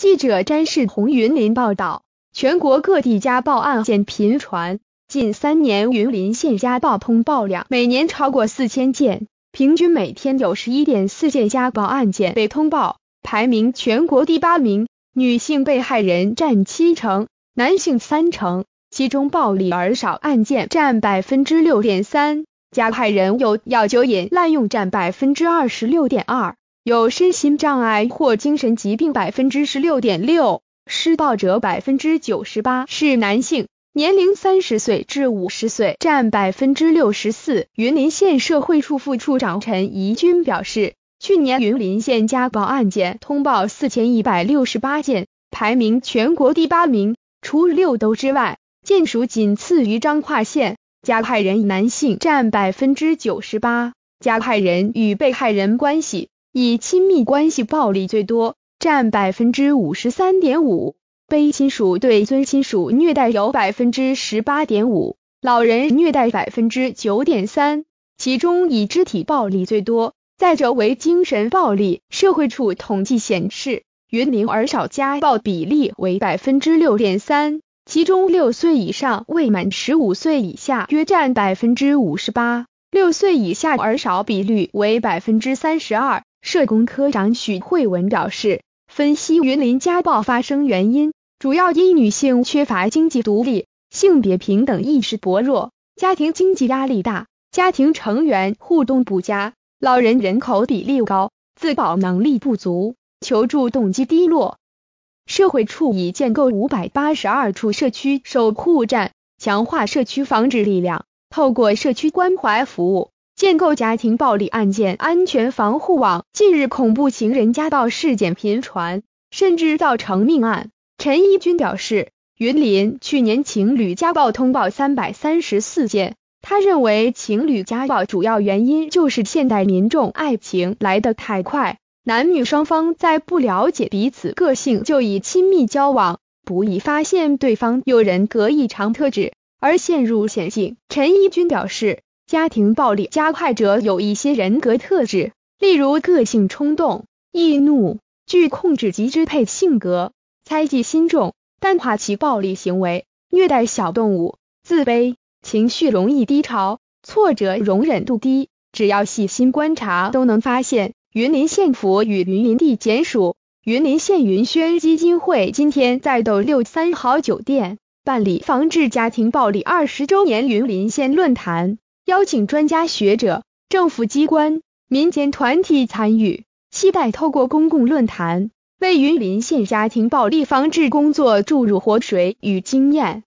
记者詹世红云林报道，全国各地家暴案件频传，近3年云林县家暴通报量每年超过4000件，平均每天有 11.4 件家暴案件被通报，排名全国第8名，女性被害人占7成，男性3成，其中暴力儿少案件占 6.3%， 加害人有药酒瘾滥用占 26.2%。 有身心障碍或精神疾病 16.6%， 施暴者 98% 是男性，年龄30岁至50岁，占 64%。 云林县社会处副处长陈怡君表示，去年云林县家暴案件通报4168件，排名全国第8名，除六都之外，县属仅次于彰化县，加害人男性占 98%， 加害人与被害人关系以亲密关系暴力最多，占 53.5%， 非亲属对尊亲属虐待有 18.5%， 老人虐待 9.3%， 其中以肢体暴力最多，再者为精神暴力。社会处统计显示，云林儿少家暴比例为 6.3%， 其中6岁以上未满15岁以下约占 58%， 6岁以下儿少比率为 32%。社工科长许慧文表示，分析云林家暴发生原因，主要因女性缺乏经济独立、性别平等意识薄弱、家庭经济压力大、家庭成员互动不佳、老人人口比例高、自保能力不足、求助动机低落。社会处已建构582处社区守护站，强化社区防治力量，透过社区关怀服务，建构家庭暴力案件安全防护网。近日恐怖情人家暴事件频传，甚至造成命案。陈一军表示，云林去年情侣家暴通报334件，他认为情侣家暴主要原因就是现代民众爱情来得太快，男女双方在不了解彼此个性就以亲密交往，不易发现对方有人格异常特质而陷入险境。陈一军表示，家庭暴力加害者有一些人格特质，例如个性冲动、易怒、具控制及支配性格、猜忌心重、淡化其暴力行为、虐待小动物、自卑、情绪容易低潮、挫折容忍度低。只要细心观察都能发现。云林县府与云林地检署、云林县云轩基金会今天在斗633号酒店办理防治家庭暴力20周年云林县论坛，邀请专家学者、政府机关、民间团体参与，期待透过公共论坛为云林县家庭暴力防治工作注入活水与经验。